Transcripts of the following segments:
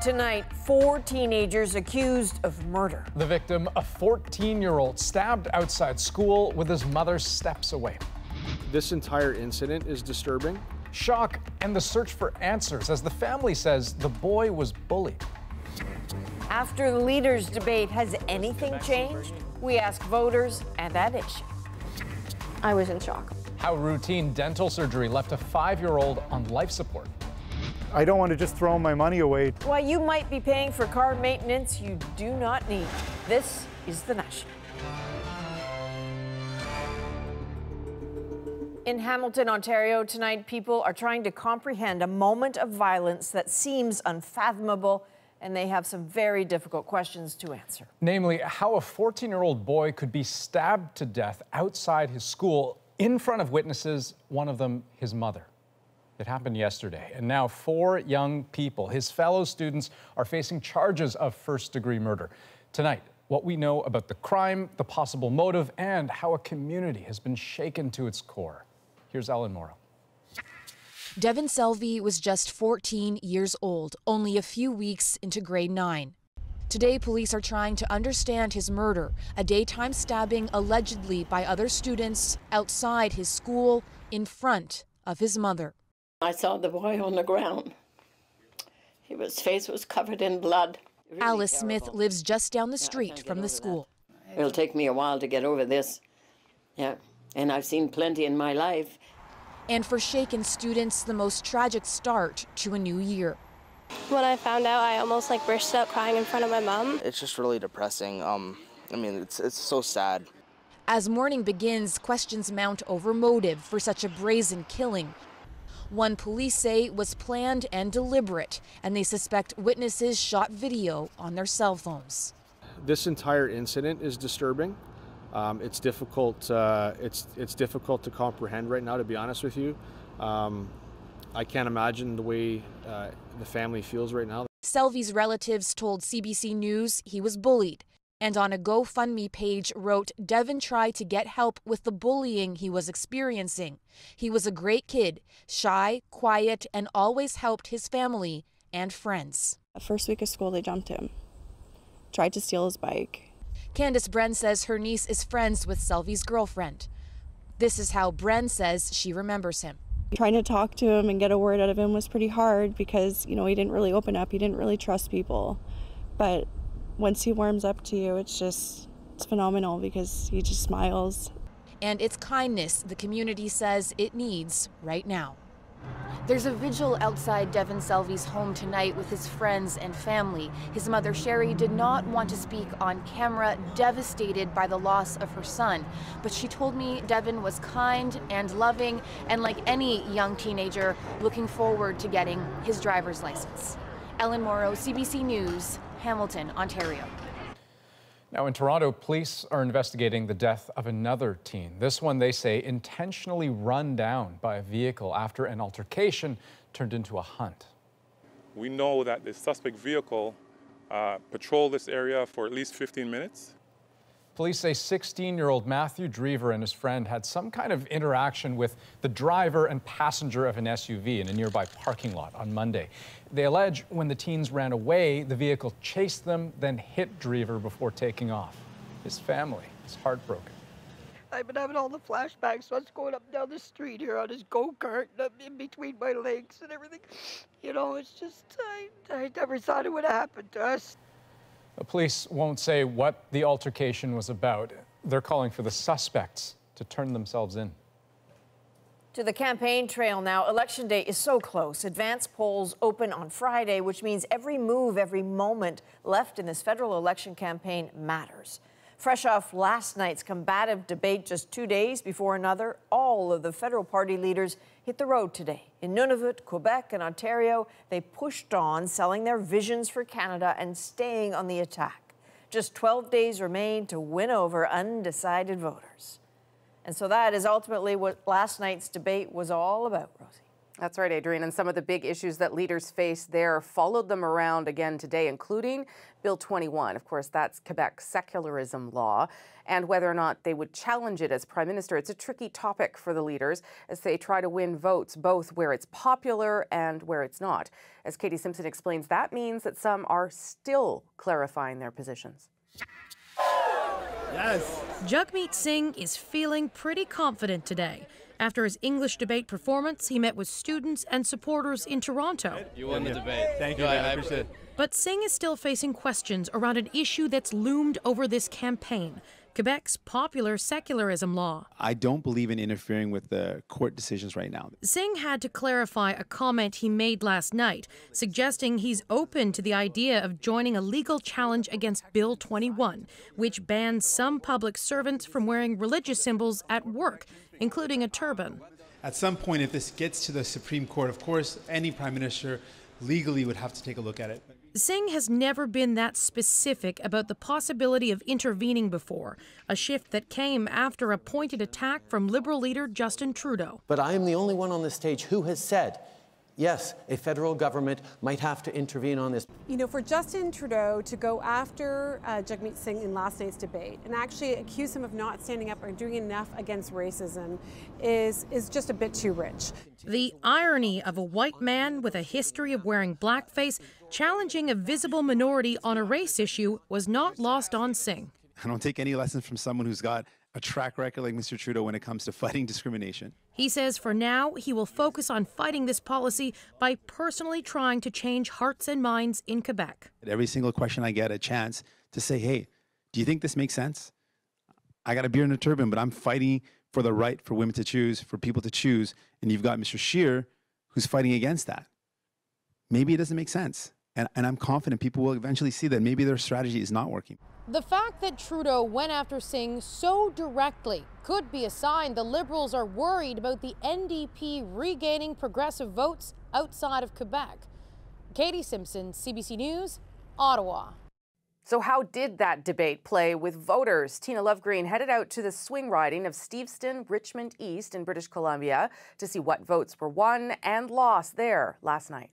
Tonight, four teenagers accused of murder. The victim, a 14-year-old, stabbed outside school with his mother steps away. This entire incident is disturbing. Shock and the search for answers as the family says the boy was bullied. After the leaders' debate, has anything changed? We ask voters and that issue. I was in shock. How routine dental surgery left a 5-year-old on life support. I don't want to just throw my money away. Why you might be paying for car maintenance you do not need. This is The National. In Hamilton, Ontario tonight, people are trying to comprehend a moment of violence that seems unfathomable, and they have some very difficult questions to answer. Namely, how a 14-year-old boy could be stabbed to death outside his school in front of witnesses, one of them his mother. It happened yesterday, and now four young people, his fellow students, are facing charges of first-degree murder. Tonight, what we know about the crime, the possible motive, and how a community has been shaken to its core. Here's Ellen Morrow. Devan Selvey was just 14 years old, only a few weeks into grade 9. Today, police are trying to understand his murder, a daytime stabbing allegedly by other students outside his school in front of his mother. I saw the boy on the ground. His face was covered in blood. Really Alice terrible. Smith lives just down the street from the school. That. It'll take me a while to get over this. Yeah, and I've seen plenty in my life. And for shaken students, the most tragic start to a new year. When I found out, I almost like burst out crying in front of my mom. It's just really depressing. I mean, it's so sad. As morning begins, questions mount over motive for such a brazen killing. One police say was planned and deliberate, and they suspect witnesses shot video on their cell phones. This entire incident is disturbing. It's difficult. It's difficult to comprehend right now, to be honest with you. I can't imagine the way the family feels right now. Selvey's relatives told CBC News he was bullied, and on a GoFundMe page wrote Devan tried to get help with the bullying he was experiencing. He was a great kid, shy, quiet, and always helped his family and friends. The first week of school, they jumped him, tried to steal his bike. Candace Bren says her niece is friends with Selvey's girlfriend. This is how Bren says she remembers him. Trying to talk to him and get a word out of him was pretty hard because, you know, he didn't really open up. He didn't really trust people. But once he warms up to you, it's phenomenal because he just smiles. And it's kindness the community says it needs right now. There's a vigil outside Devan Selvey's home tonight with his friends and family. His mother, Sherry, did not want to speak on camera, devastated by the loss of her son. But she told me Devan was kind and loving and like any young teenager, looking forward to getting his driver's license. Ellen Morrow, CBC News, Hamilton, Ontario. Now in Toronto, police are investigating the death of another teen. This one, they say, intentionally run down by a vehicle after an altercation turned into a hunt. We know that the suspect vehicle patrolled this area for at least 15 minutes. Police say 16-year-old Matthew Drever and his friend had some kind of interaction with the driver and passenger of an SUV in a nearby parking lot on Monday. They allege when the teens ran away, the vehicle chased them, then hit Drever before taking off. His family is heartbroken. I've been having all the flashbacks. So I was going up and down the street here on his go-kart, and I'm in between my legs and everything. You know, it's just, I never thought it would happen to us. The police won't say what the altercation was about. They're calling for the suspects to turn themselves in. To the campaign trail now. Election day is so close. Advance polls open on Friday, which means every move, every moment left in this federal election campaign matters. Fresh off last night's combative debate just 2 days before another, all of the federal party leaders hit the road today. In Nunavut, Quebec, and Ontario, they pushed on, selling their visions for Canada and staying on the attack. Just 12 days remain to win over undecided voters. And so that is ultimately what last night's debate was all about, Rosie. That's right, Adrian. And some of the big issues that leaders face there followed them around again today, including Bill 21. Of course, that's Quebec's secularism law, and whether or not they would challenge it as prime minister. It's a tricky topic for the leaders as they try to win votes, both where it's popular and where it's not. As Katie Simpson explains, that means that some are still clarifying their positions. Yes. Jagmeet Singh is feeling pretty confident today. After his English debate performance, he met with students and supporters in Toronto. You won the debate. Thank you, man. I appreciate it. But Singh is still facing questions around an issue that's loomed over this campaign, Quebec's popular secularism law. I don't believe in interfering with the court decisions right now. Singh had to clarify a comment he made last night, suggesting he's open to the idea of joining a legal challenge against Bill 21, which bans some public servants from wearing religious symbols at work, including a turban. At some point, if this gets to the Supreme Court, of course, any prime minister legally would have to take a look at it. Singh has never been that specific about the possibility of intervening before, a shift that came after a pointed attack from Liberal leader Justin Trudeau. But I am the only one on this stage who has said, yes, a federal government might have to intervene on this. You know, for Justin Trudeau to go after Jagmeet Singh in last night's debate and actually accuse him of not standing up or doing enough against racism is just a bit too rich. The irony of a white man with a history of wearing blackface challenging a visible minority on a race issue was not lost on Singh. I don't take any lessons from someone who's got a track record like Mr. Trudeau when it comes to fighting discrimination. He says for now, he will focus on fighting this policy by personally trying to change hearts and minds in Quebec. At every single question I get a chance to say, hey, do you think this makes sense? I got a beard and a turban, but I'm fighting for the right for women to choose, for people to choose. And you've got Mr. Scheer who's fighting against that. Maybe it doesn't make sense. And I'm confident people will eventually see that maybe their strategy is not working. The fact that Trudeau went after Singh so directly could be a sign the Liberals are worried about the NDP regaining progressive votes outside of Quebec. Katie Simpson, CBC News, Ottawa. So how did that debate play with voters? Tina Lovegreen headed out to the swing riding of Steveston, Richmond East in British Columbia to see what votes were won and lost there last night.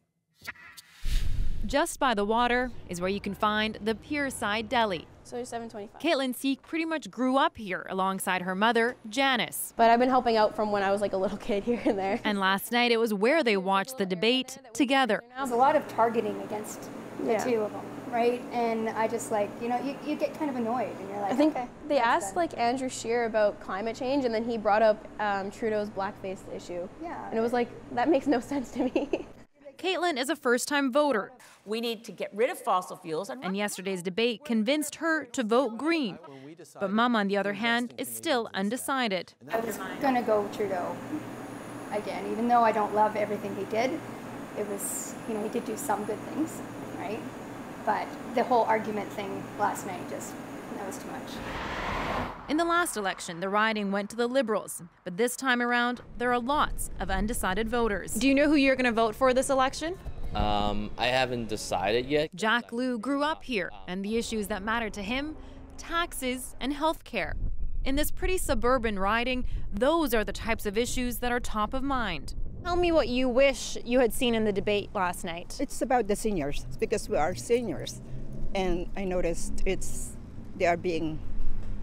Just by the water is where you can find the Pierside Deli. So there's 725. Caitlin Seek pretty much grew up here alongside her mother, Janice. But I've been helping out from when I was like a little kid here and there. And last night it was where they watched the debate together. There's a lot of targeting against the two of them, right? And I just like, you know, you get kind of annoyed and you're like, I think okay, they asked like Andrew Scheer about climate change and then he brought up Trudeau's blackface issue. Yeah. And it was like, that makes no sense to me. Caitlin is a first-time voter. We need to get rid of fossil fuels. And yesterday's debate convinced her to vote green. But Mom, on the other hand, is still undecided. I was going to go Trudeau again, even though I don't love everything he did. It was, you know, he did do some good things, right? But the whole argument thing last night just, that was too much. In the last election, the riding went to the Liberals, but this time around, there are lots of undecided voters. Do you know who you're going to vote for this election? I haven't decided yet. Jack Lew grew up here, and the issues that matter to him, taxes and health care. In this pretty suburban riding, those are the types of issues that are top of mind. Tell me what you wish you had seen in the debate last night. It's about the seniors, because we are seniors, and I noticed they are being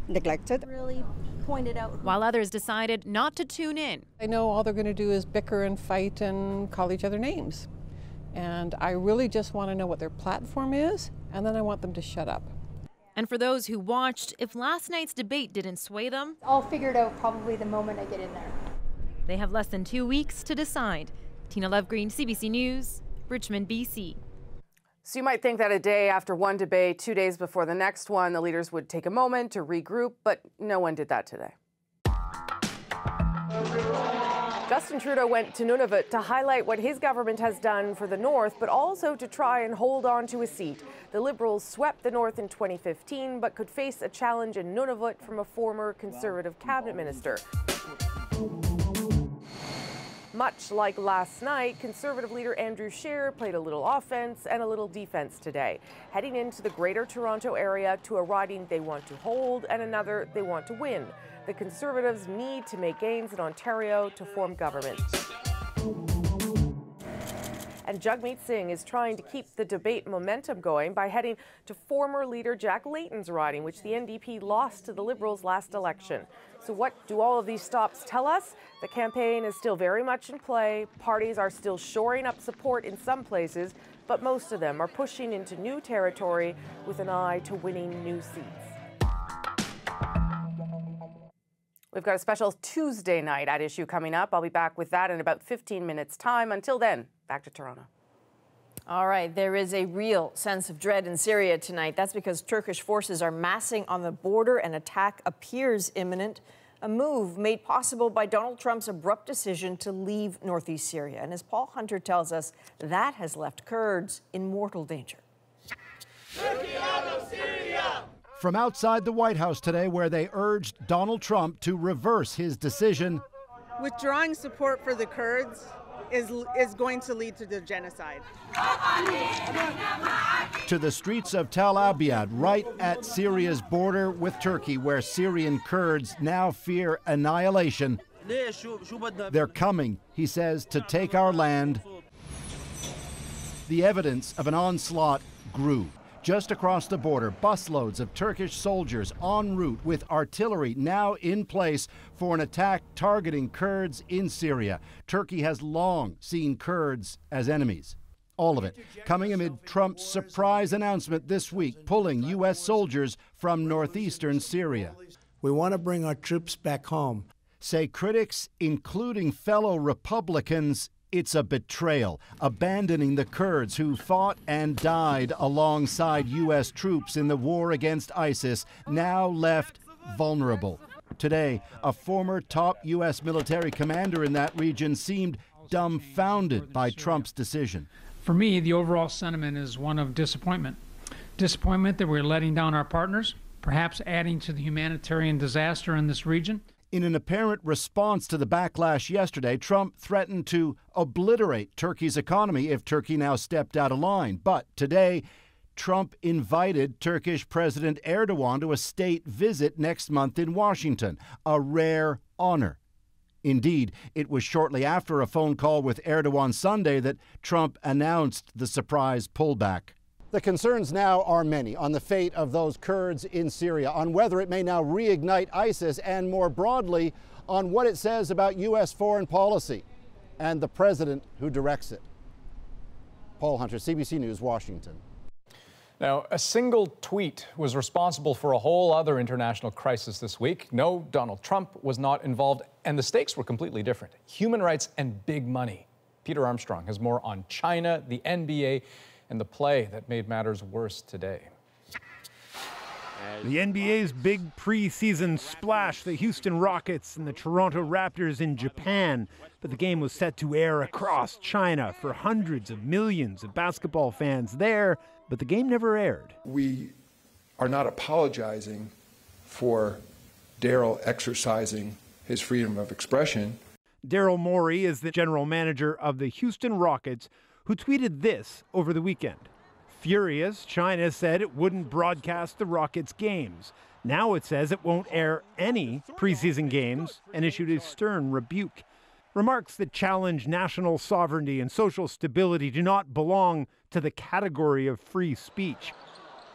neglected. Really pointed out. While others decided not to tune in. I know all they're going to do is bicker and fight and call each other names. And I really just want to know what their platform is, and then I want them to shut up. And for those who watched, if last night's debate didn't sway them, I'll figure it out probably the moment I get in there. They have less than 2 weeks to decide. Tina Lovegreen, CBC News, Richmond, BC. So you might think that a day after one debate, 2 days before the next one, the leaders would take a moment to regroup, but no one did that today. Justin Trudeau went to Nunavut to highlight what his government has done for the North, but also to try and hold on to a seat. The Liberals swept the North in 2015, but could face a challenge in Nunavut from a former Conservative cabinet minister. Much like last night, Conservative leader Andrew Scheer played a little offense and a little defense today, heading into the Greater Toronto Area to a riding they want to hold and another they want to win. The Conservatives need to make gains in Ontario to form government. And Jagmeet Singh is trying to keep the debate momentum going by heading to former leader Jack Layton's riding, which the NDP lost to the Liberals last election. So what do all of these stops tell us? The campaign is still very much in play. Parties are still shoring up support in some places, but most of them are pushing into new territory with an eye to winning new seats. We've got a special Tuesday night at issue coming up. I'll be back with that in about 15 minutes' time. Until then, back to Toronto. All right, there is a real sense of dread in Syria tonight. That's because Turkish forces are massing on the border. An attack appears imminent, a move made possible by Donald Trump's abrupt decision to leave northeast Syria. And as Paul Hunter tells us, that has left Kurds in mortal danger. Turkey out of Syria! From outside the White House today, where they urged Donald Trump to reverse his decision. Withdrawing support for the Kurds is going to lead to the genocide. To the streets of Tal Abyad, right at Syria's border with Turkey, where Syrian Kurds now fear annihilation. They're coming, he says, to take our land. The evidence of an onslaught grew. Just across the border, busloads of Turkish soldiers en route with artillery now in place for an attack targeting Kurds in Syria. Turkey has long seen Kurds as enemies. All of it coming amid Trump's surprise announcement this week, pulling U.S. soldiers from northeastern Syria. We want to bring our troops back home. Say critics, including fellow Republicans, it's a betrayal, abandoning the Kurds who fought and died alongside U.S. troops in the war against ISIS, now left vulnerable. Today, a former top U.S. military commander in that region seemed dumbfounded by Trump's decision. For me, the overall sentiment is one of disappointment. Disappointment that we're letting down our partners, perhaps adding to the humanitarian disaster in this region. In an apparent response to the backlash yesterday, Trump threatened to obliterate Turkey's economy if Turkey now stepped out of line. But today, Trump invited Turkish President Erdogan to a state visit next month in Washington, a rare honor. Indeed, it was shortly after a phone call with Erdogan Sunday that Trump announced the surprise pullback. The concerns now are many on the fate of those Kurds in Syria, on whether it may now reignite ISIS, and more broadly, on what it says about U.S. foreign policy and the president who directs it. Paul Hunter, CBC News, Washington. Now, a single tweet was responsible for a whole other international crisis this week. No, Donald Trump was not involved, and the stakes were completely different. Human rights and big money. Peter Armstrong has more on China, the NBA, and the play that made matters worse today. The NBA's big preseason splash, the Houston Rockets and the Toronto Raptors in Japan. But the game was set to air across China for hundreds of millions of basketball fans there, but the game never aired. We are not apologizing for Darryl exercising his freedom of expression. Darryl Morey is the general manager of the Houston Rockets, who tweeted this over the weekend. Furious, China said it wouldn't broadcast the Rockets' games. Now it says it won't air any preseason games and issued a stern rebuke. Remarks that challenge national sovereignty and social stability do not belong to the category of free speech.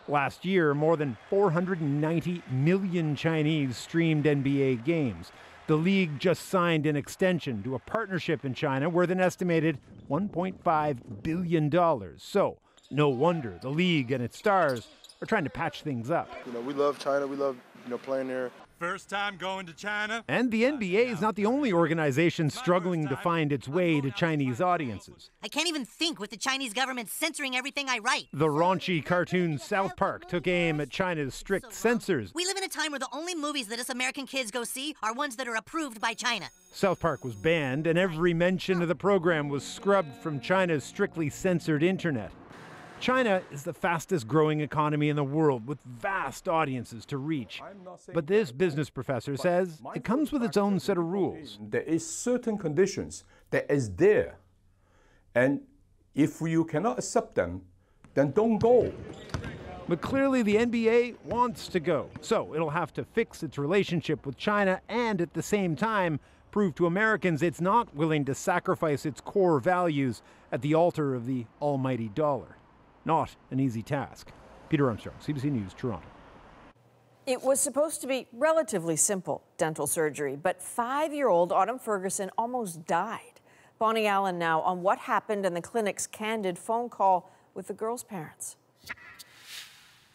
Last year, more than 490 million Chinese streamed NBA games. The league just signed an extension to a partnership in China worth an estimated $1.5 billion. So no wonder the league and its stars are trying to patch things up. You know, we love China. We love, playing there. First time going to China. And the NBA is not the only organization struggling to find its way to Chinese audiences. I can't even think with the Chinese government censoring everything I write. The raunchy cartoon South Park took aim at China's strict censors. We live in a time where the only movies that us American kids go see are ones that are approved by China. South Park was banned, and every mention of the program was scrubbed from China's strictly censored internet. China is the fastest growing economy in the world, with vast audiences to reach. But this business professor says it comes with its own set of rules. There is certain conditions that is there, and if you cannot accept them, then don't go. But clearly the NBA wants to go, so it'll have to fix its relationship with China and at the same time prove to Americans it's not willing to sacrifice its core values at the altar of the almighty dollar. Not an easy task. Peter Armstrong, CBC News, Toronto. It was supposed to be relatively simple dental surgery, but 5-year-old Autumn Ferguson almost died. Bonnie Allen now on what happened and the clinic's candid phone call with the girl's parents.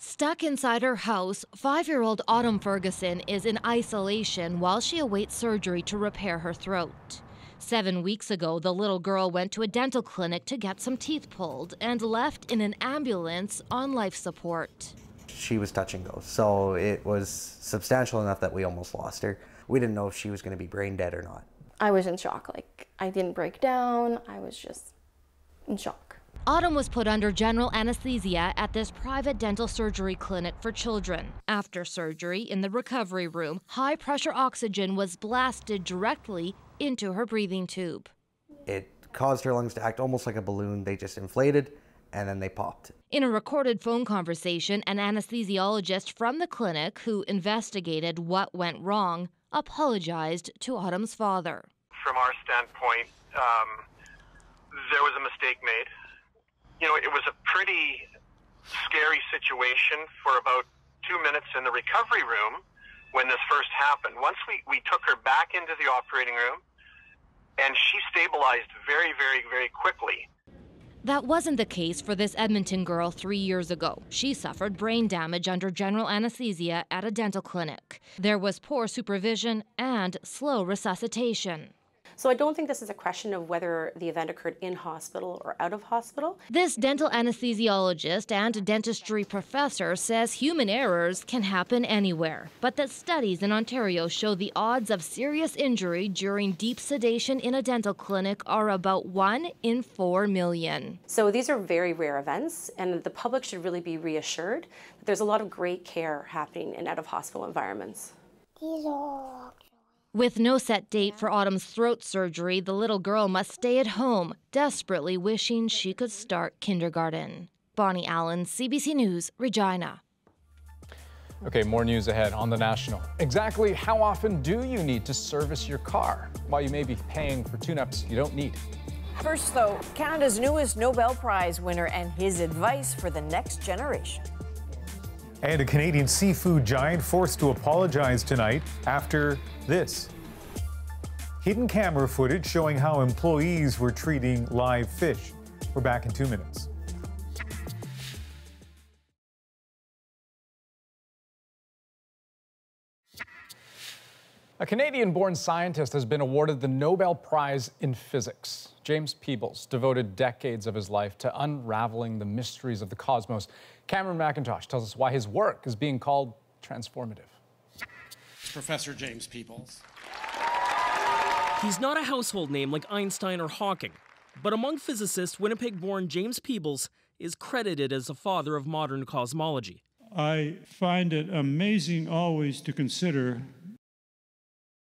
Stuck inside her house, 5-year-old Autumn Ferguson is in isolation while she awaits surgery to repair her throat. 7 weeks ago, the little girl went to a dental clinic to get some teeth pulled and left in an ambulance on life support. She was touch and go, so it was substantial enough that we almost lost her. We didn't know if she was going to be brain dead or not. I was in shock. Like, I didn't break down. I was just in shock. Autumn was put under general anesthesia at this private dental surgery clinic for children. After surgery, in the recovery room, high-pressure oxygen was blasted directly into her breathing tube. It caused her lungs to act almost like a balloon. They just inflated, and then they popped. In a recorded phone conversation, an anesthesiologist from the clinic who investigated what went wrong apologized to Autumn's father. From our standpoint, there was a mistake made. You know, it was a pretty scary situation for about 2 minutes in the recovery room when this first happened. Once we took her back into the operating room, and she stabilized very, very, very quickly. That wasn't the case for this Edmonton girl 3 years ago. She suffered brain damage under general anesthesia at a dental clinic. There was poor supervision and slow resuscitation. So I don't think this is a question of whether the event occurred in hospital or out of hospital. This dental anesthesiologist and dentistry professor says human errors can happen anywhere, but that studies in Ontario show the odds of serious injury during deep sedation in a dental clinic are about 1 in 4 million. So these are very rare events, and the public should really be reassured that there's a lot of great care happening in out-of-hospital environments. With no set date for Autumn's throat surgery, the little girl must stay at home, desperately wishing she could start kindergarten. Bonnie Allen, CBC News, Regina. Okay, more news ahead on The National. Exactly how often do you need to service your car? While you may be paying for tune-ups you don't need. First, though, Canada's newest Nobel Prize winner and his advice for the next generation. And a Canadian seafood giant forced to apologize tonight after this. Hidden camera footage showing how employees were treating live fish. We're back in 2 minutes. A Canadian-born scientist has been awarded the Nobel Prize in Physics. James Peebles devoted decades of his life to unraveling the mysteries of the cosmos. Cameron McIntosh tells us why his work is being called transformative. Professor James Peebles. He's not a household name like Einstein or Hawking, but among physicists, Winnipeg-born James Peebles is credited as the father of modern cosmology. I find it amazing always to consider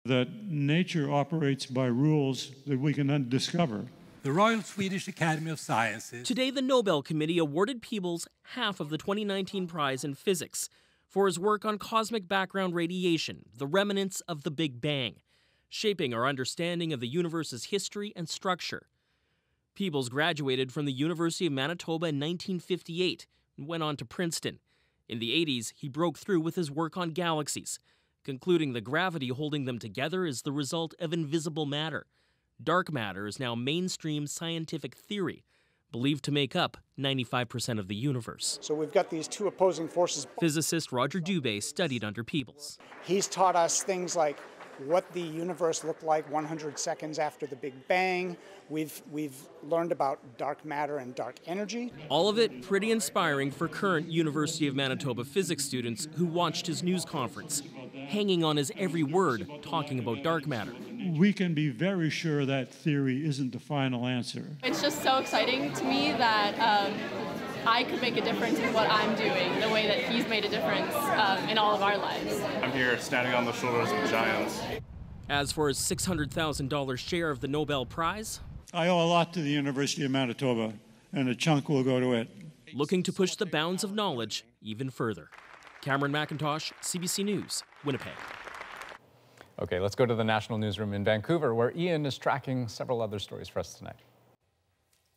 that nature operates by rules that we can undiscover. The Royal Swedish Academy of Sciences. Today, the Nobel Committee awarded Peebles half of the 2019 prize in physics for his work on cosmic background radiation, the remnants of the Big Bang, shaping our understanding of the universe's history and structure. Peebles graduated from the University of Manitoba in 1958 and went on to Princeton. In the 80s, he broke through with his work on galaxies, concluding the gravity holding them together is the result of invisible matter. Dark matter is now mainstream scientific theory, believed to make up 95% of the universe. So we've got these two opposing forces. Physicist Roger Dubé studied under Peebles. He's taught us things like what the universe looked like 100 seconds after the Big Bang. We've learned about dark matter and dark energy. All of it pretty inspiring for current University of Manitoba physics students who watched his news conference, hanging on his every word, talking about dark matter. We can be very sure that theory isn't the final answer. It's just so exciting to me that I could make a difference in what I'm doing, the way that he's made a difference in all of our lives. I'm here standing on the shoulders of giants. As for his $600,000 share of the Nobel Prize, I owe a lot to the University of Manitoba, and a chunk will go to it. Looking to push the bounds of knowledge even further. Cameron McIntosh, CBC News, Winnipeg. Okay, let's go to the National Newsroom in Vancouver, where Ian is tracking several other stories for us tonight.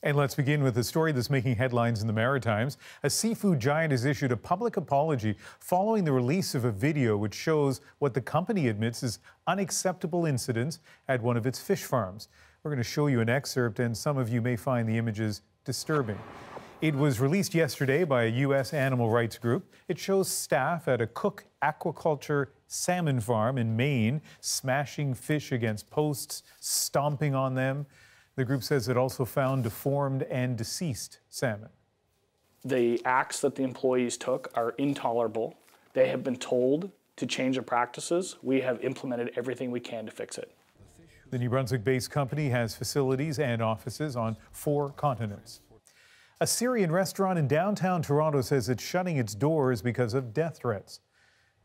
And let's begin with a story that's making headlines in the Maritimes. A seafood giant has issued a public apology following the release of a video which shows what the company admits is unacceptable incidents at one of its fish farms. We're going to show you an excerpt, and some of you may find the images disturbing. It was released yesterday by a U.S. animal rights group. It shows staff at a Cook Aquaculture salmon farm in Maine smashing fish against posts, stomping on them. The group says it also found deformed and deceased salmon. The acts that the employees took are intolerable. They have been told to change their practices. We have implemented everything we can to fix it. The New Brunswick-based company has facilities and offices on 4 continents. A Syrian restaurant in downtown Toronto says it's shutting its doors because of death threats.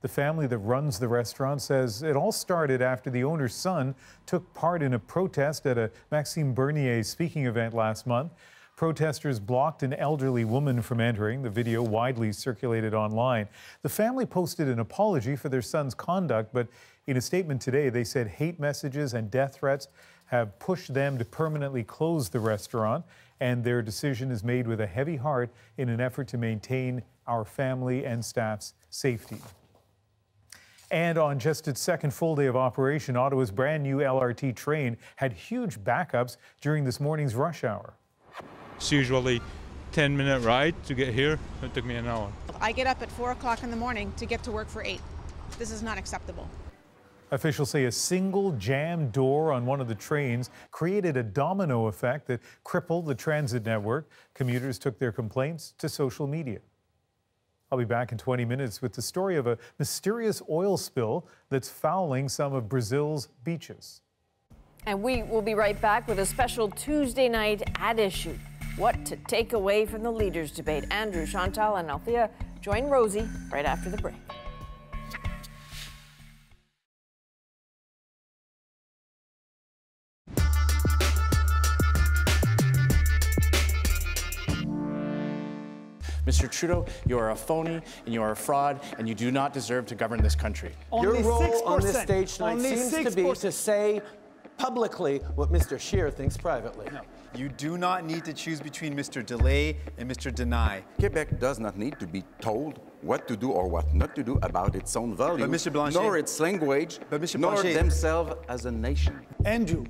The family that runs the restaurant says it all started after the owner's son took part in a protest at a Maxime Bernier speaking event last month. Protesters blocked an elderly woman from entering. The video widely circulated online. The family posted an apology for their son's conduct, but in a statement today, they said hate messages and death threats have pushed them to permanently close the restaurant, and their decision is made with a heavy heart in an effort to maintain our family and staff's safety. And on just its second full day of operation, Ottawa's brand new LRT train had huge backups during this morning's rush hour. It's usually a 10-minute ride to get here. It took me an hour. I get up at 4 o'clock in the morning to get to work for 8. This is not acceptable. Officials say a single jammed door on one of the trains created a domino effect that crippled the transit network. Commuters took their complaints to social media. I'll be back in 20 minutes with the story of a mysterious oil spill that's fouling some of Brazil's beaches. And we will be right back with a special Tuesday night At Issue. What to take away from the leaders' debate. Andrew, Chantal, and Althea join Rosie right after the break. Mr. Trudeau, you are a phony and you are a fraud and you do not deserve to govern this country. Your role on this stage tonight seems to be to say publicly what Mr. Scheer thinks privately. No. You do not need to choose between Mr. Delay and Mr. Deny. Quebec does not need to be told what to do or what not to do about its own values, Mr. Blanchet, nor its language, nor themselves as a nation. Andrew,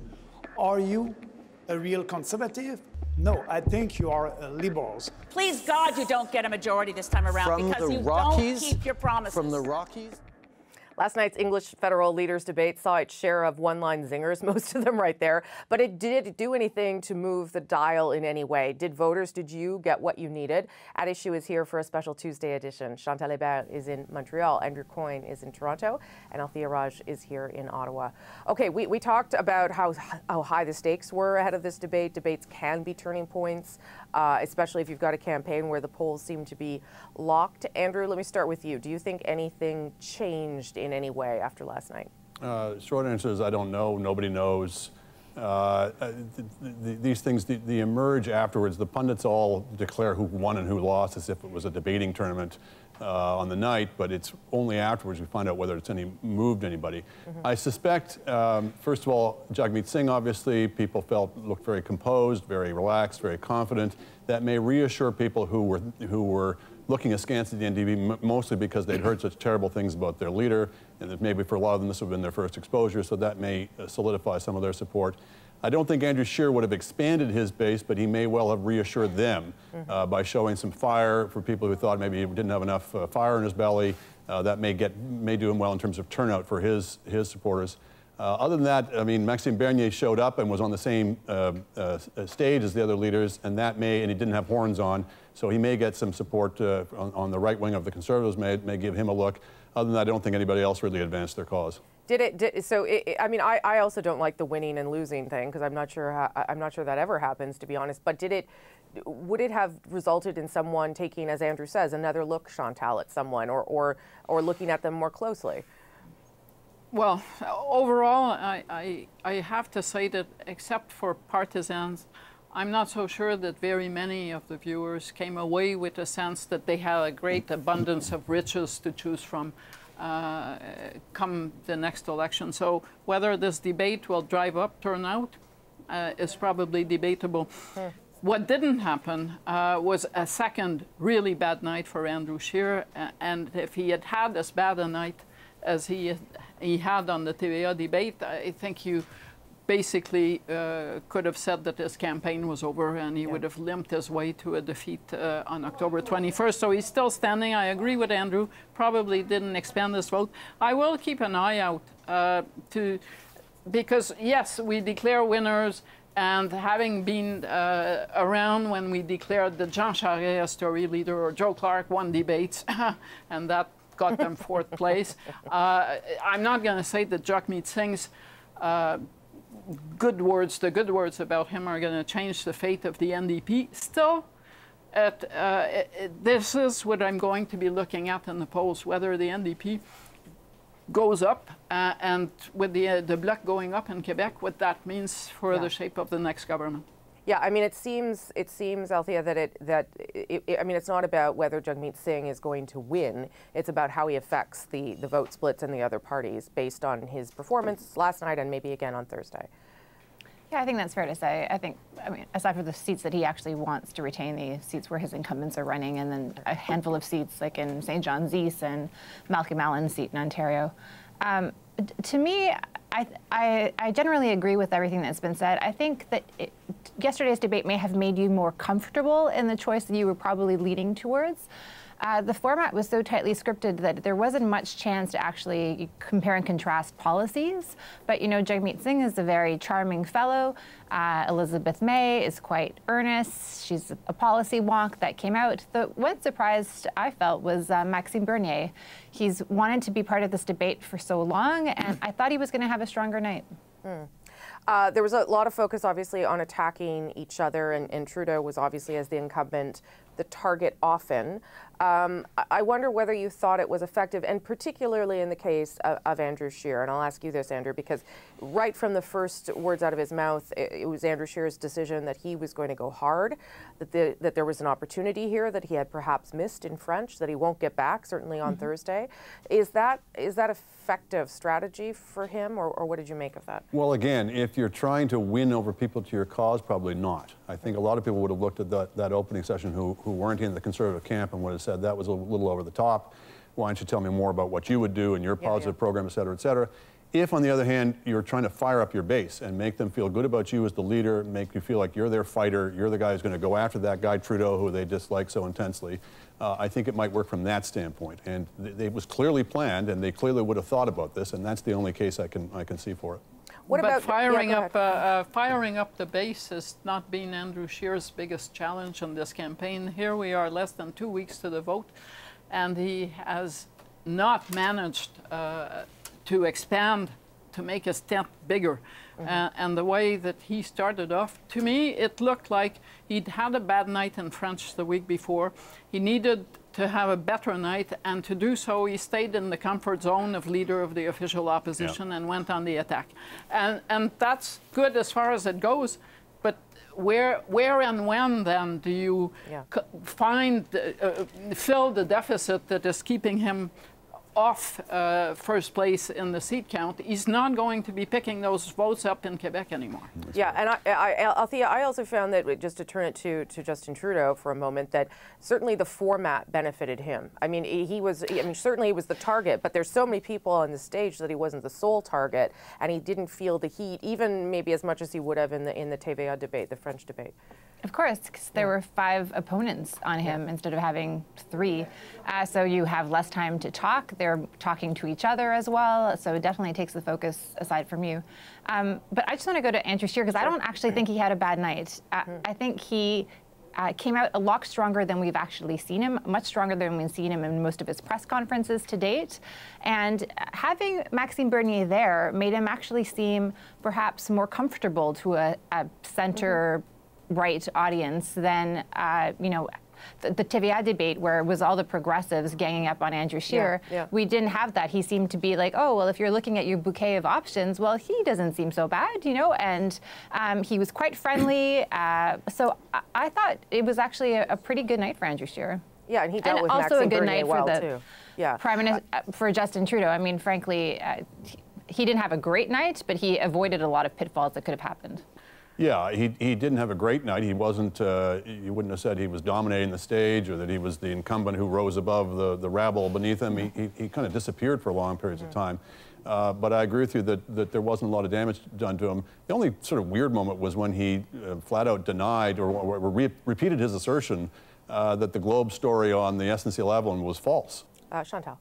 are you a real conservative? No, I think you are liberals. Please, God, you don't get a majority this time around because you don't keep your promises. From the Rockies. Last night's English federal leaders' debate saw its share of one-line zingers, most of them right there. But it did do anything to move the dial in any way. Did voters, did you get what you needed? At Issue is here for a special Tuesday edition. Chantal Hébert is in Montreal. Andrew Coyne is in Toronto. And Althea Raj is here in Ottawa. Okay, we talked about how high the stakes were ahead of this debate. Debates can be turning points, especially if you've got a campaign where the polls seem to be locked. Andrew, let me start with you. Do you think anything changed in any way after last night? Short answer is I don't know. Nobody knows. These things they emerge afterwards. The pundits all declare who won and who lost as if it was a debating tournament on the night, but it's only afterwards we find out whether it's moved anybody. Mm-hmm. I suspect, first of all, Jagmeet Singh, obviously, people looked very composed, very relaxed, very confident. That may reassure people who were looking askance at the NDP, mostly because they'd heard such terrible things about their leader, and that maybe for a lot of them this would have been their first exposure, so that may solidify some of their support. I don't think Andrew Scheer would have expanded his base, but he may well have reassured them by showing some fire for people who thought maybe he didn't have enough fire in his belly. That may do him well in terms of turnout for his supporters. Other than that, I mean, Maxime Bernier showed up and was on the same stage as the other leaders, and he didn't have horns on, so he may get some support on the right wing of the Conservatives, may give him a look. Other than that, I don't think anybody else really advanced their cause. I also don't like the winning and losing thing because I'm not sure that ever happens, to be honest. But would it have resulted in someone taking, as Andrew says, another look, Chantal, at someone or looking at them more closely? Well, overall, I have to say that except for partisans, I'm not so sure that very many of the viewers came away with a sense that they had a great abundance of riches to choose from. come the next election. So whether this debate will drive up turnout is probably debatable. Sure. What didn't happen was a second really bad night for Andrew Scheer, and if he had had as bad a night as he had on the TVA debate, I think you basically could have said that his campaign was over, and he would have limped his way to a defeat on October 21st. So he's still standing. I agree with Andrew. Probably didn't expand his vote. I will keep an eye out because, yes, we declare winners. And having been around when we declared that Jean Charest as Tory leader or Joe Clark won debates, and that got them fourth place, I'm not going to say that Jagmeet Singh's good words, the good words about him, are going to change the fate of the NDP. Still, this is what I'm going to be looking at in the polls, whether the NDP goes up, and with the bloc going up in Quebec, what that means for the shape of the next government. Yeah, I mean, it seems, Althea, that I mean, it's not about whether Jagmeet Singh is going to win. It's about how he affects the vote splits and the other parties based on his performance last night and maybe again on Thursday. Yeah, I think that's fair to say. I think, I mean, aside from the seats that he actually wants to retain, the seats where his incumbents are running, and then a handful of seats like in St. John's East and Malcolm Allen's seat in Ontario. To me, I generally agree with everything that's been said. I think that yesterday's debate may have made you more comfortable in the choice that you were probably leaning towards. The format was so tightly scripted that there wasn't much chance to actually compare and contrast policies. But, you know, Jagmeet Singh is a very charming fellow. Elizabeth May is quite earnest. She's a policy wonk that came out. The one surprise I felt was Maxime Bernier. He's wanted to be part of this debate for so long, and I thought he was going to have a stronger night. Mm. There was a lot of focus, obviously, on attacking each other, and Trudeau was obviously, as the incumbent, the target often. I wonder whether you thought it was effective, and particularly in the case of Andrew Scheer. And I'll ask you this, Andrew, because right from the first words out of his mouth, it was Andrew Scheer's decision that he was going to go hard, that there was an opportunity here that he had perhaps missed in French, that he won't get back, certainly on Thursday. Is that effective strategy for him, or what did you make of that? Well, again, if you're trying to win over people to your cause, probably not. I think a lot of people would have looked at that opening session who weren't in the Conservative camp and would have said that was a little over the top. Why don't you tell me more about what you would do and your positive program, et cetera, et cetera. If, on the other hand, you're trying to fire up your base and make them feel good about you as the leader, make you feel like you're their fighter, you're the guy who's going to go after that guy Trudeau who they dislike so intensely, I think it might work from that standpoint. And it was clearly planned, and they clearly would have thought about this, and that's the only case I can see for it. What about firing up the base has not been Andrew Scheer's biggest challenge in this campaign. Here we are less than 2 weeks to the vote, and he has not managed to expand, to make his tent bigger. And the way that he started off, to me, it looked like he'd had a bad night in French the week before. He needed to have a better night, and to do so, he stayed in the comfort zone of leader of the official opposition and went on the attack. And that's good as far as it goes, but where and when, then, do you fill the deficit that is keeping him off first place in the seat count? He's not going to be picking those votes up in Quebec anymore. Yeah, and Althea, I also found that, just to turn it to Justin Trudeau for a moment, that certainly the format benefited him. I mean, certainly he was the target, but there's so many people on the stage that he wasn't the sole target, and he didn't feel the heat, even maybe as much as he would have in the TVA debate, the French debate. Of course, because there were 5 opponents on him instead of having 3. So you have less time to talk. They're talking to each other as well. So it definitely takes the focus aside from you. But I just want to go to Andrew Scheer, because I don't actually think he had a bad night. I think he came out a lot stronger than we've actually seen him, much stronger than we've seen him in most of his press conferences to date. And having Maxime Bernier there made him actually seem perhaps more comfortable to a center right audience than, you know, the TVA debate, where it was all the progressives ganging up on Andrew Scheer. We didn't have that. He seemed to be like, oh, well, if you're looking at your bouquet of options, well, he doesn't seem so bad, you know, and he was quite friendly. So I thought it was actually a pretty good night for Andrew Scheer. Yeah, and he dealt with Maxime Bernier well, too. And also a good night for the Prime Minister, for Justin Trudeau. I mean, frankly, he didn't have a great night, but he avoided a lot of pitfalls that could have happened. Yeah, he didn't have a great night. He wasn't, you wouldn't have said he was dominating the stage or that he was the incumbent who rose above the rabble beneath him. He kind of disappeared for long periods of time. But I agree with you that there wasn't a lot of damage done to him. The only sort of weird moment was when he flat out denied or repeated his assertion that the Globe story on the SNC-Lavalin was false. Chantal.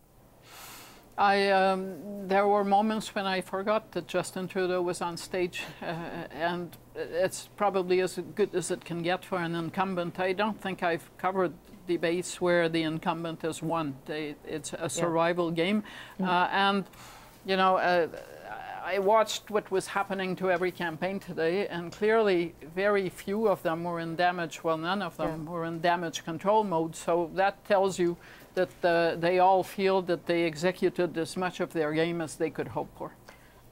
There were moments when I forgot that Justin Trudeau was on stage, and it's probably as good as it can get for an incumbent. I don't think I've covered debates where the incumbent has won. It's a survival game. And, you know, I watched what was happening to every campaign today, and clearly very few of them were in damage. Well, none of them were in damage control mode. So that tells you that they all feel that they executed as much of their game as they could hope for.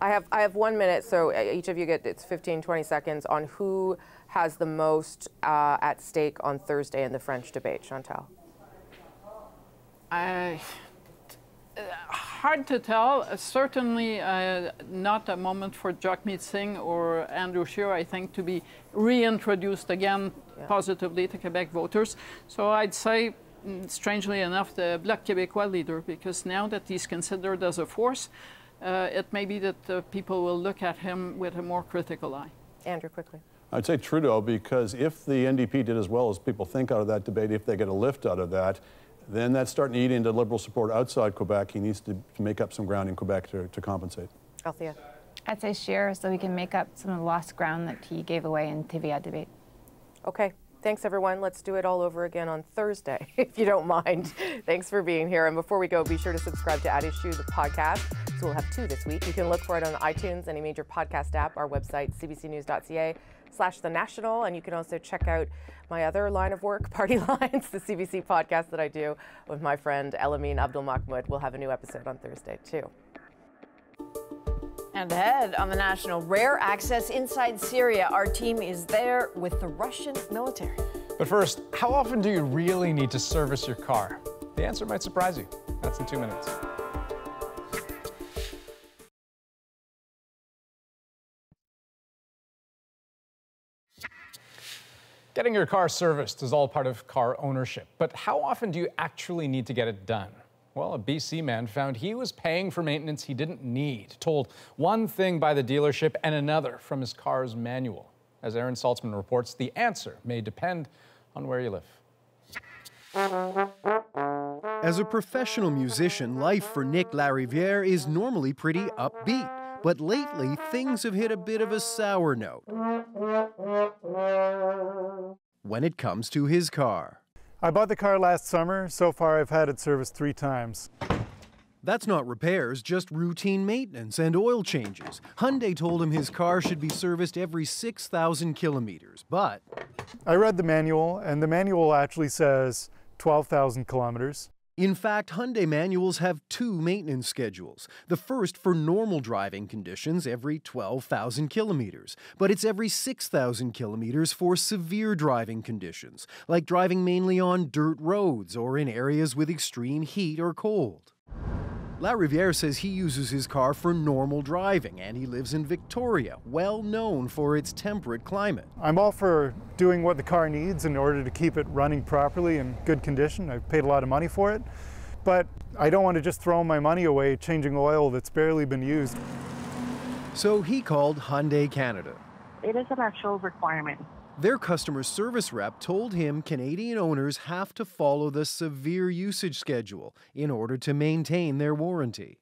I have 1 minute, so each of you get 15, 20 seconds on who has the most at stake on Thursday in the French debate. Chantal. Hard to tell. Certainly not a moment for Jagmeet Singh or Andrew Scheer, I think, to be reintroduced again positively to Quebec voters. So I'd say, strangely enough, the Bloc Québécois leader, because now that he's considered as a force, it may be that people will look at him with a more critical eye. Andrew, quickly. I'd say Trudeau, because if the NDP did as well as people think out of that debate, if they get a lift out of that, then that's starting to eat into Liberal support outside Quebec. He needs to make up some ground in Quebec to compensate. Althea. I'd say Scheer, so he can make up some of the lost ground that he gave away in TVA debate. Okay. Thanks, everyone. Let's do it all over again on Thursday, if you don't mind. Thanks for being here. And before we go, be sure to subscribe to At Issue, the podcast. So we'll have 2 this week. You can look for it on iTunes, any major podcast app, our website, cbcnews.ca/The National. And you can also check out my other line of work, Party Lines, the CBC podcast that I do with my friend Elamine Abdul Mahmoud. We'll have a new episode on Thursday, too. And ahead on The National, rare access inside Syria. Our team is there with the Russian military. But first, how often do you really need to service your car? The answer might surprise you. That's in 2 minutes. Getting your car serviced is all part of car ownership. But how often do you actually need to get it done? Well, a BC man found he was paying for maintenance he didn't need, told one thing by the dealership and another from his car's manual. As Aaron Saltzman reports, the answer may depend on where you live. As a professional musician, life for Nick Larivière is normally pretty upbeat. But lately, things have hit a bit of a sour note when it comes to his car. I bought the car last summer. So far, I've had it serviced 3 times. That's not repairs, just routine maintenance and oil changes. Hyundai told him his car should be serviced every 6,000 kilometers, but... I read the manual, and the manual actually says 12,000 kilometers. In fact, Hyundai manuals have 2 maintenance schedules. The first for normal driving conditions every 12,000 kilometers, but it's every 6,000 kilometers for severe driving conditions, like driving mainly on dirt roads or in areas with extreme heat or cold. Larivière says he uses his car for normal driving, and he lives in Victoria, well known for its temperate climate. I'm all for doing what the car needs in order to keep it running properly in good condition. I've paid a lot of money for it, but I don't want to just throw my money away changing oil that's barely been used. So he called Hyundai Canada. It is an actual requirement. Their customer service rep told him Canadian owners have to follow the severe usage schedule in order to maintain their warranty.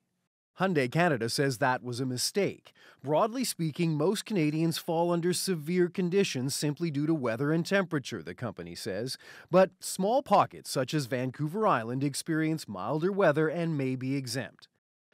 Hyundai Canada says that was a mistake. Broadly speaking, most Canadians fall under severe conditions simply due to weather and temperature, the company says. But small pockets such as Vancouver Island experience milder weather and may be exempt.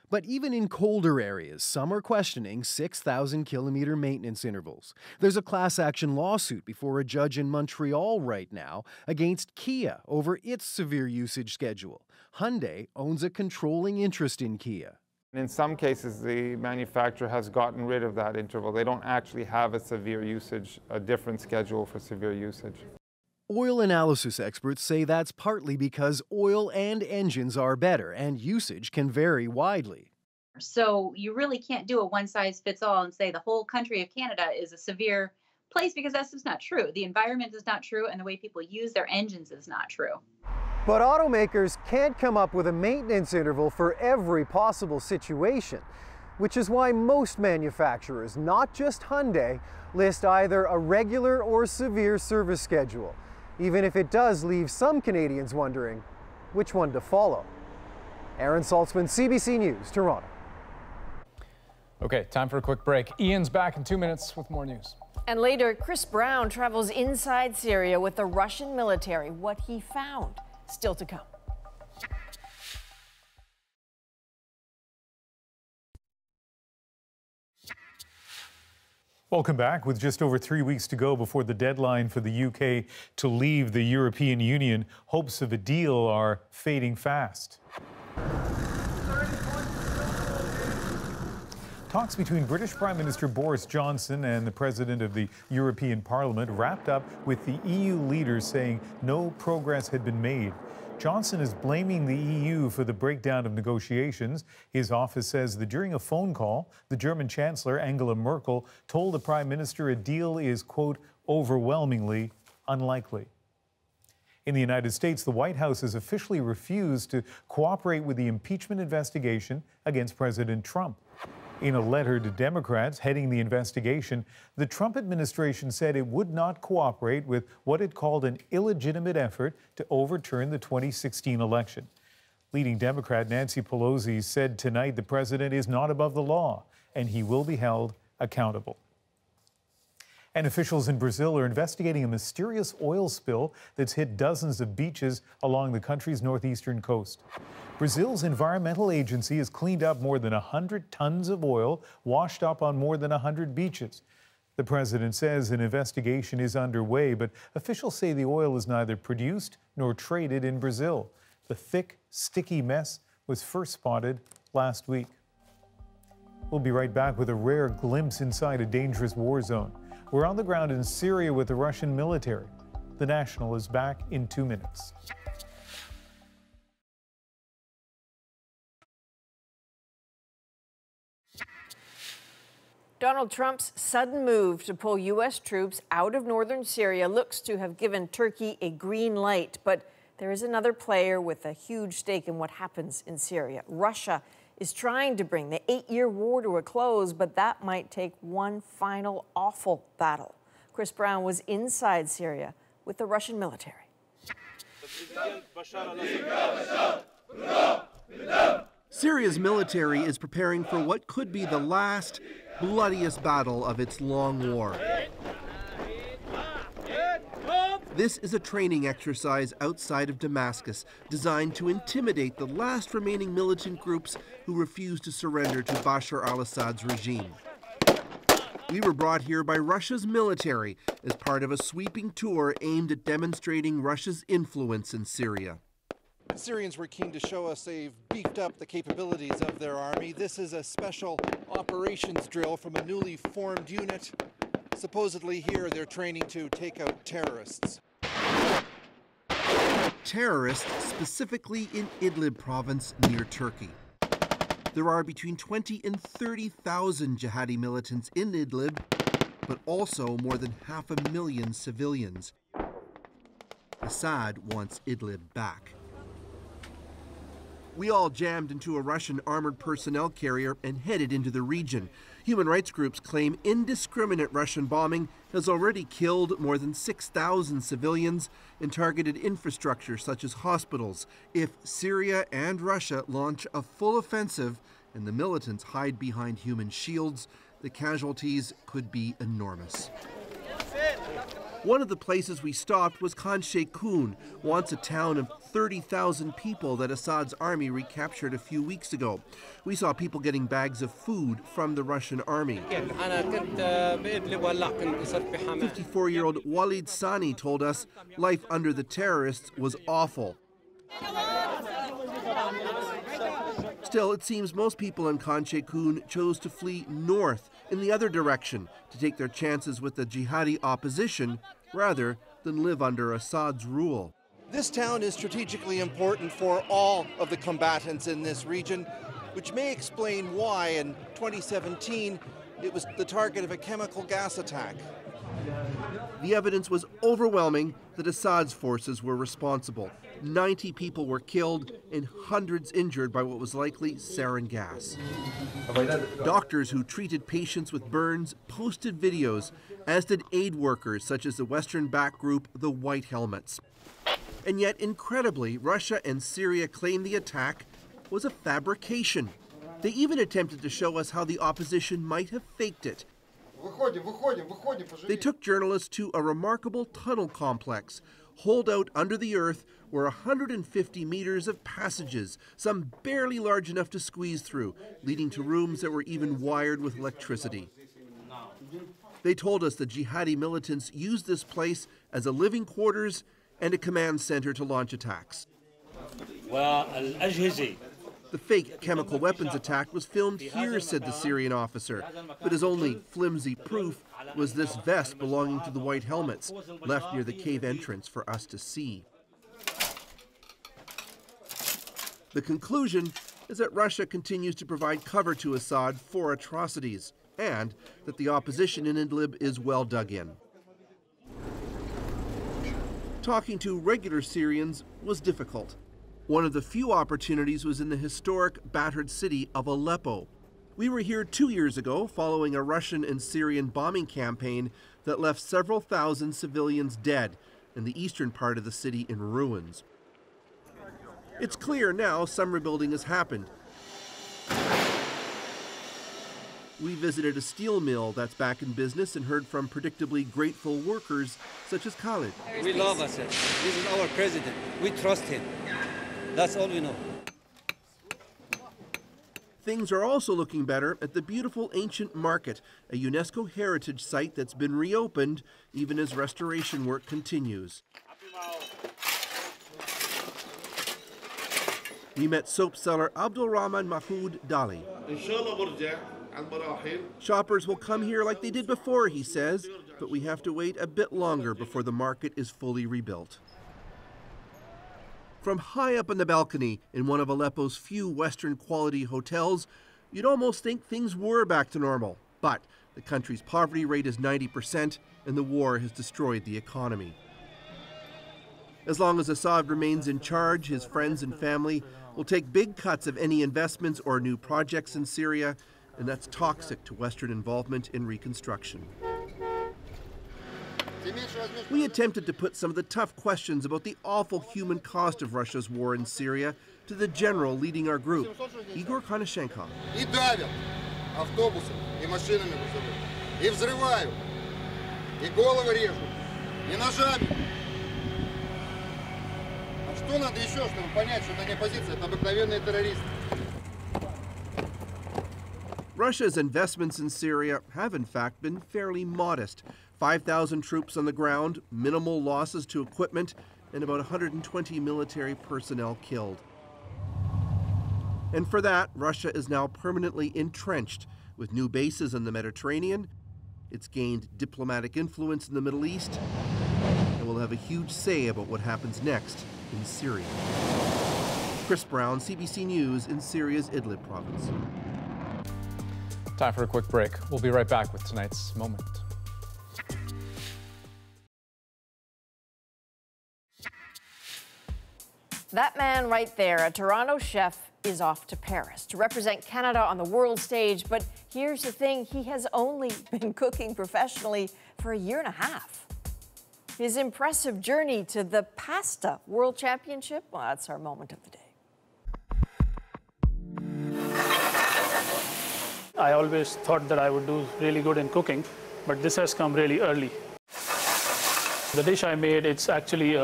But even in colder areas, some are questioning 6,000-kilometer maintenance intervals. There's a class action lawsuit before a judge in Montreal right now against Kia over its severe usage schedule. Hyundai owns a controlling interest in Kia. In some cases, the manufacturer has gotten rid of that interval. They don't actually have a severe usage, a different schedule for severe usage. Oil analysis experts say that's partly because oil and engines are better and usage can vary widely. So you really can't do a one-size-fits-all and say the whole country of Canada is a severe place, because that's just not true. The environment is not true, and the way people use their engines is not true. But automakers can't come up with a maintenance interval for every possible situation, which is why most manufacturers, not just Hyundai, list either a regular or severe service schedule, even if it does leave some Canadians wondering which one to follow. Aaron Saltzman, CBC News, Toronto. Okay, time for a quick break. Ian's back in 2 minutes with more news. And later, Chris Brown travels inside Syria with the Russian military. What he found, still to come. Welcome back. With just over 3 weeks to go before the deadline for the UK to leave the European Union, hopes of a deal are fading fast. Talks between British Prime Minister Boris Johnson and the President of the European Parliament wrapped up with the EU leaders saying no progress had been made. Johnson is blaming the EU for the breakdown of negotiations. His office says that during a phone call, the German Chancellor Angela Merkel told the Prime Minister a deal is, quote, overwhelmingly unlikely. In the United States, the White House has officially refused to cooperate with the impeachment investigation against President Trump. In a letter to Democrats heading the investigation, the Trump administration said it would not cooperate with what it called an illegitimate effort to overturn the 2016 election. Leading Democrat Nancy Pelosi said tonight the president is not above the law and he will be held accountable. And officials in Brazil are investigating a mysterious oil spill that's hit dozens of beaches along the country's northeastern coast. Brazil's environmental agency has cleaned up more than 100 tons of oil washed up on more than 100 beaches. The president says an investigation is underway, but officials say the oil is neither produced nor traded in Brazil. The thick, sticky mess was first spotted last week. We'll be right back with a rare glimpse inside a dangerous war zone. We're on the ground in Syria with the Russian military. The National is back in 2 minutes. Donald Trump's sudden move to pull U.S. troops out of northern Syria looks to have given Turkey a green light. But there is another player with a huge stake in what happens in Syria. Russia is trying to bring the 8-year war to a close, but that might take one final awful battle. Chris Brown was inside Syria with the Russian military. Syria's military is preparing for what could be the last, bloodiest battle of its long war. This is a training exercise outside of Damascus designed to intimidate the last remaining militant groups who refuse to surrender to Bashar al-Assad's regime. We were brought here by Russia's military as part of a sweeping tour aimed at demonstrating Russia's influence in Syria. The Syrians were keen to show us they've beefed up the capabilities of their army. This is a special operations drill from a newly formed unit. Supposedly here they're training to take out terrorists. Terrorists specifically in Idlib province near Turkey. There are between 20 and 30,000 jihadi militants in Idlib, but also more than 500,000 civilians. Assad wants Idlib back. We all jammed into a Russian armored personnel carrier and headed into the region. Human rights groups claim indiscriminate Russian bombing has already killed more than 6,000 civilians and targeted infrastructure such as hospitals. If Syria and Russia launch a full offensive and the militants hide behind human shields, the casualties could be enormous. One of the places we stopped was Khan Sheikhoun, once a town of 30,000 people that Assad's army recaptured a few weeks ago. We saw people getting bags of food from the Russian army. 54-year-old Walid Sani told us life under the terrorists was awful. Still, it seems most people in Khan Sheikhoun chose to flee north in the other direction to take their chances with the jihadi opposition rather than live under Assad's rule. This town is strategically important for all of the combatants in this region, which may explain why in 2017 it was the target of a chemical gas attack. The evidence was overwhelming that Assad's forces were responsible. 90 people were killed and hundreds injured by what was likely sarin gas. Doctors who treated patients with burns posted videos, as did aid workers such as the Western-backed group, the White Helmets. And yet, incredibly, Russia and Syria claim the attack was a fabrication. They even attempted to show us how the opposition might have faked it. They took journalists to a remarkable tunnel complex, holed out under the earth were 150 meters of passages, some barely large enough to squeeze through, leading to rooms that were even wired with electricity. They told us the jihadi militants used this place as a living quarters and a command center to launch attacks. The fake chemical weapons attack was filmed here, said the Syrian officer, but his only flimsy proof was this vest belonging to the White Helmets, left near the cave entrance for us to see. The conclusion is that Russia continues to provide cover to Assad for atrocities, and that the opposition in Idlib is well dug in. Talking to regular Syrians was difficult. One of the few opportunities was in the historic, battered city of Aleppo. We were here 2 years ago following a Russian and Syrian bombing campaign that left several thousand civilians dead and the eastern part of the city in ruins. It's clear now some rebuilding has happened. We visited a steel mill that's back in business and heard from predictably grateful workers such as Khalid. We love Assad. This is our president. We trust him. That's all we know. Things are also looking better at the beautiful ancient market, a UNESCO heritage site that's been reopened even as restoration work continues. We met soap seller Abdul Rahman Mahmoud Dali. Shoppers will come here like they did before, he says, but we have to wait a bit longer before the market is fully rebuilt. From high up on the balcony in one of Aleppo's few Western-quality hotels, you'd almost think things were back to normal. But the country's poverty rate is 90%, and the war has destroyed the economy. As long as Assad remains in charge, his friends and family will take big cuts of any investments or new projects in Syria, and that's toxic to Western involvement in reconstruction. We attempted to put some of the tough questions about the awful human cost of Russia's war in Syria to the general leading our group, Igor Khanichenko. Russia's investments in Syria have in fact been fairly modest. 5,000 troops on the ground, minimal losses to equipment, and about 120 military personnel killed. And for that, Russia is now permanently entrenched with new bases in the Mediterranean. It's gained diplomatic influence in the Middle East, and will have a huge say about what happens next in Syria. Chris Brown, CBC News, in Syria's Idlib province. Time for a quick break. We'll be right back with tonight's Moment. That man right there, a Toronto chef, is off to Paris to represent Canada on the world stage. But here's the thing, he has only been cooking professionally for 1.5 years. His impressive journey to the Pasta World Championship, well, that's our moment of the day. I always thought that I would do really good in cooking, but this has come really early. The dish I made, it's actually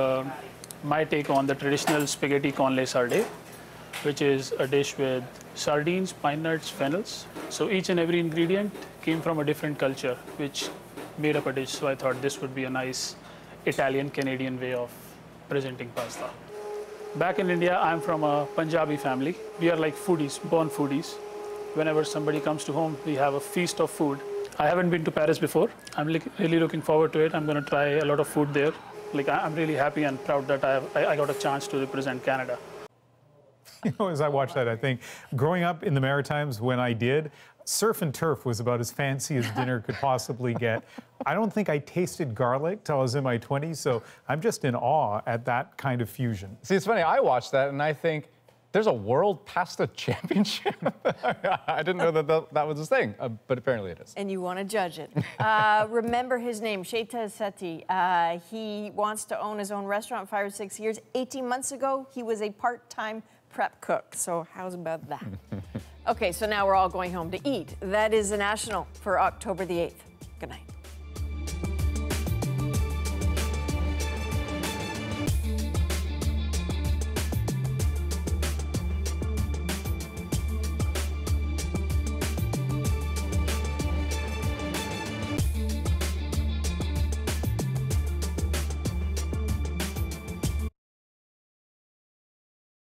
my take on the traditional spaghetti con le sarde, which is a dish with sardines, pine nuts, fennels. So each and every ingredient came from a different culture, which made up a dish. So I thought this would be a nice Italian-Canadian way of presenting pasta. Back in India, I'm from a Punjabi family. We are like foodies, born foodies. Whenever somebody comes to home, we have a feast of food. I haven't been to Paris before. I'm really looking forward to it. I'm going to try a lot of food there. like, I'm really happy and proud that I got a chance to represent Canada. You know, as I watch that, I think, growing up in the Maritimes when I did, surf and turf was about as fancy as dinner could possibly get. I don't think I tasted garlic till I was in my 20s, so I'm just in awe at that kind of fusion. See, it's funny, I watched that and I think, there's a World Pasta Championship? I didn't know that was a thing, but apparently it is. And you want to judge it. Remember his name, Sheta Sati. He wants to own his own restaurant 5 or 6 years. 18 months ago, he was a part-time prep cook. So how's about that? Okay, so now we're all going home to eat. That is The National for October the 8th. Good night.